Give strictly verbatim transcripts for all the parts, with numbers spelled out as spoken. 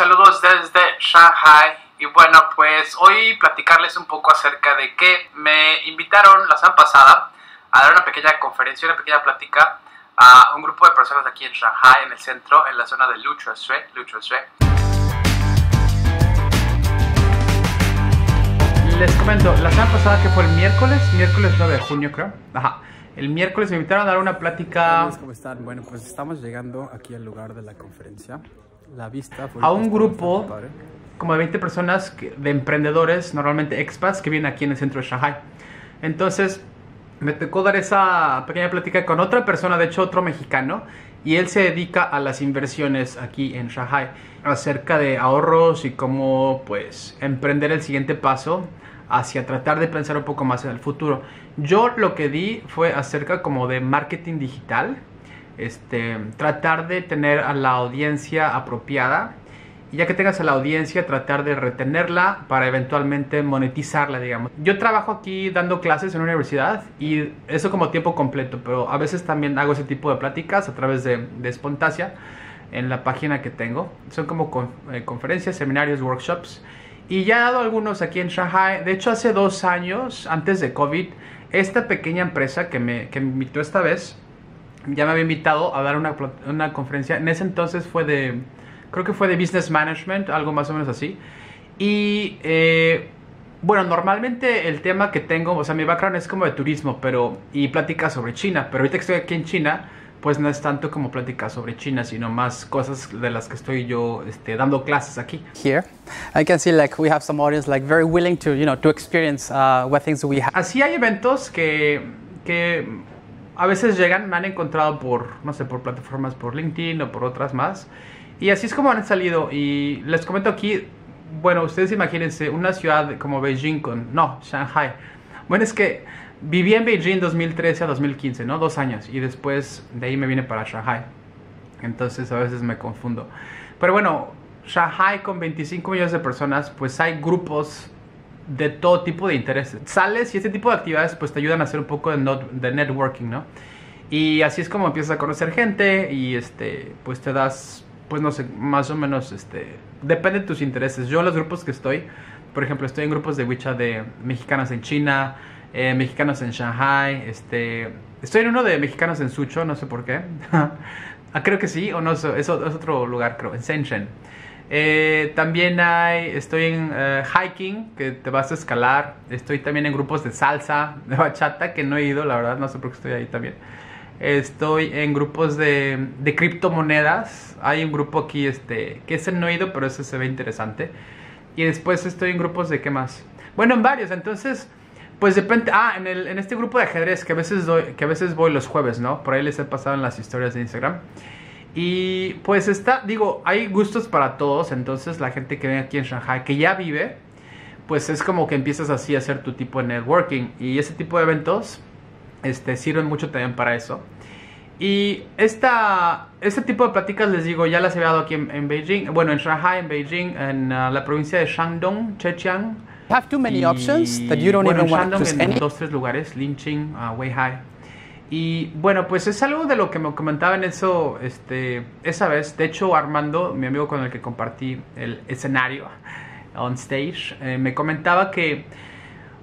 Saludos desde Shanghai y bueno, pues hoy platicarles un poco acerca de que me invitaron la semana pasada a dar una pequeña conferencia, una pequeña plática a un grupo de personas de aquí en Shanghai, en el centro, en la zona de Luchosue, Luchosue. Les comento, la semana pasada que fue el miércoles, miércoles nueve de junio creo, ajá. El miércoles me invitaron a dar una plática. ¿Cómo están? Bueno, pues estamos llegando aquí al lugar de la conferencia. La vista fue a un grupo como de veinte personas de emprendedores, normalmente expats, que vienen aquí en el centro de Shanghai. Entonces me tocó dar esa pequeña plática con otra persona, de hecho otro mexicano, y él se dedica a las inversiones aquí en Shanghai, acerca de ahorros y cómo pues emprender el siguiente paso hacia tratar de pensar un poco más en el futuro. Yo lo que di fue acerca como de marketing digital, este, tratar de tener a la audiencia apropiada, y ya que tengas a la audiencia, tratar de retenerla para eventualmente monetizarla, digamos. Yo trabajo aquí dando clases en una universidad y eso como tiempo completo, pero a veces también hago ese tipo de pláticas a través de, de Spontasia, en la página que tengo. Son como con, eh, conferencias, seminarios, workshops. Y ya he dado algunos aquí en Shanghai. De hecho, hace dos años, antes de COVID, esta pequeña empresa que me, que me invitó esta vez, ya me había invitado a dar una, una conferencia. En ese entonces fue de, creo que fue de Business Management, algo más o menos así. Y, eh, bueno, normalmente el tema que tengo, o sea, mi background es como de turismo, pero, y plática sobre China. Pero ahorita que estoy aquí en China, pues no es tanto como pláticas sobre China, sino más cosas de las que estoy yo este, dando clases aquí. Here, I can see like we have some audience like very willing to, you know, to experience uh, what things we have. Así hay eventos que, que a veces llegan, me han encontrado por, no sé, por plataformas, por LinkedIn o por otras más. Y así es como han salido. Y les comento aquí, bueno, ustedes imagínense una ciudad como Beijing con, no, Shanghai. Bueno, es que viví en Beijing dos mil trece a dos mil quince, ¿no? Dos años. Y después de ahí me vine para Shanghai. Entonces a veces me confundo. Pero bueno, Shanghai con veinticinco millones de personas, pues hay grupos de todo tipo de intereses. Sales y este tipo de actividades pues te ayudan a hacer un poco de, not de networking, ¿no? Y así es como empiezas a conocer gente y este, pues te das, pues no sé, más o menos, este, depende de tus intereses. Yo en los grupos que estoy, por ejemplo, estoy en grupos de WeChat de mexicanos en China, Eh, mexicanos en Shanghai, este, estoy en uno de mexicanos en Suzhou, no sé por qué. Ah, creo que sí, o no, eso es otro lugar, creo, en Shenzhen. Eh, también hay, estoy en uh, hiking, que te vas a escalar. Estoy también en grupos de salsa, de bachata, que no he ido, la verdad, no sé por qué estoy ahí también. Estoy en grupos de, de criptomonedas. Hay un grupo aquí, este, que ese no he ido, pero ese se ve interesante. Y después estoy en grupos de, ¿qué más? Bueno, en varios, entonces pues depende. Ah, en, el, en este grupo de ajedrez que a veces doy, que a veces voy los jueves, ¿no? Por ahí les he pasado en las historias de Instagram. Y pues está, digo, hay gustos para todos. Entonces la gente que viene aquí en Shanghai, que ya vive, pues es como que empiezas así a hacer tu tipo de networking. Y ese tipo de eventos este, sirven mucho también para eso. Y esta, este tipo de pláticas, les digo, ya las he dado aquí en, en Beijing. Bueno, en Shanghai, en Beijing, en uh, la provincia de Shandong, Zhejiang. Have too many options that you don't bueno, even want to choose any. En dos, tres lugares, Linqing, uh, Weihai. Y bueno, pues es algo de lo que me comentaba en eso, este, esa vez. De hecho, Armando, mi amigo con el que compartí el escenario on stage, eh, me comentaba que,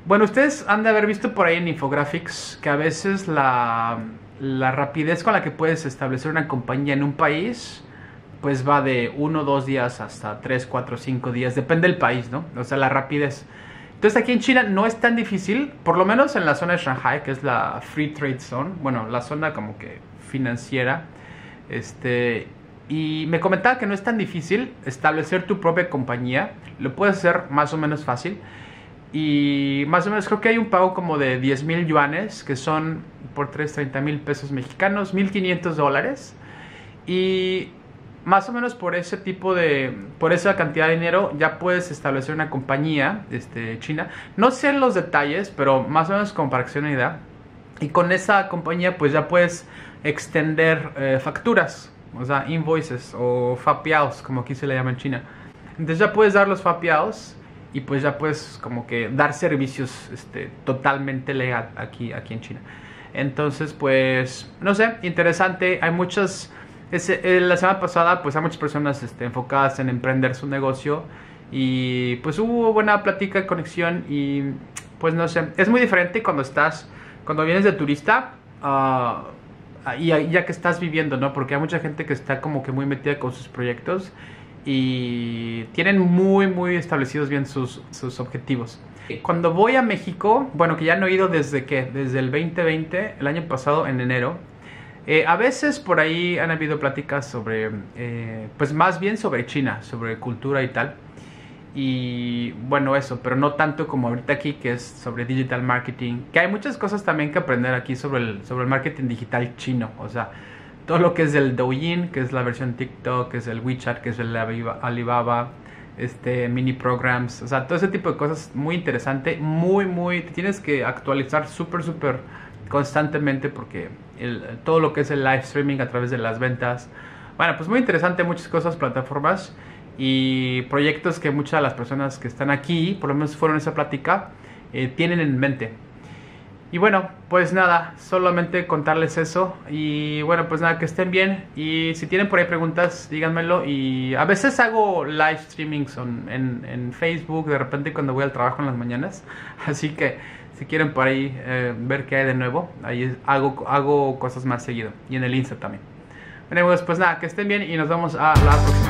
bueno, ustedes han de haber visto por ahí en Infographics que a veces la, la rapidez con la que puedes establecer una compañía en un país pues va de uno, dos días hasta tres, cuatro, cinco días, depende del país, ¿no? O sea, la rapidez. Entonces aquí en China no es tan difícil, por lo menos en la zona de Shanghai, que es la Free Trade Zone, bueno, la zona como que financiera, este, y me comentaba que no es tan difícil establecer tu propia compañía, lo puedes hacer más o menos fácil, y más o menos creo que hay un pago como de diez mil yuanes, que son por trescientos treinta mil pesos mexicanos, mil quinientos dólares, y más o menos por ese tipo de, por esa cantidad de dinero ya puedes establecer una compañía este, china. No sé los detalles, pero más o menos como para que sea una idea. Y con esa compañía pues ya puedes extender eh, facturas, o sea, invoices o fapiaos, como aquí se le llama en China. Entonces ya puedes dar los fapiaos y pues ya puedes como que dar servicios este, totalmente legal aquí, aquí en China. Entonces pues, no sé, interesante, hay muchas Ese, eh, la semana pasada pues hay muchas personas este, enfocadas en emprender su negocio y pues hubo buena plática, conexión y pues no sé, es muy diferente cuando estás, cuando vienes de turista uh, y ya que estás viviendo, ¿no? Porque hay mucha gente que está como que muy metida con sus proyectos y tienen muy muy establecidos bien sus, sus objetivos. Cuando voy a México, bueno, que ya no he ido desde que, desde el veinte veinte, el año pasado en enero. Eh, a veces por ahí han habido pláticas sobre, eh, pues más bien sobre China, sobre cultura y tal. Y bueno, eso, pero no tanto como ahorita aquí, que es sobre digital marketing. Que hay muchas cosas también que aprender aquí sobre el, sobre el marketing digital chino. O sea, todo lo que es el Douyin, que es la versión TikTok, que es el WeChat, que es el Alibaba, este, mini programs. O sea, todo ese tipo de cosas muy interesante. Muy, muy, te tienes que actualizar súper, súper constantemente porque el, todo lo que es el live streaming a través de las ventas, bueno, pues muy interesante, muchas cosas, plataformas y proyectos que muchas de las personas que están aquí, por lo menos fueron a esa plática, eh, tienen en mente. Y bueno, pues nada, solamente contarles eso y bueno, pues nada, que estén bien y si tienen por ahí preguntas, díganmelo. Y a veces hago live streamings en, en, en Facebook de repente cuando voy al trabajo en las mañanas, así que si quieren por ahí eh, ver qué hay de nuevo, ahí hago, hago cosas más seguido. Y en el Insta también. Bueno amigos, pues nada, que estén bien y nos vemos a la próxima.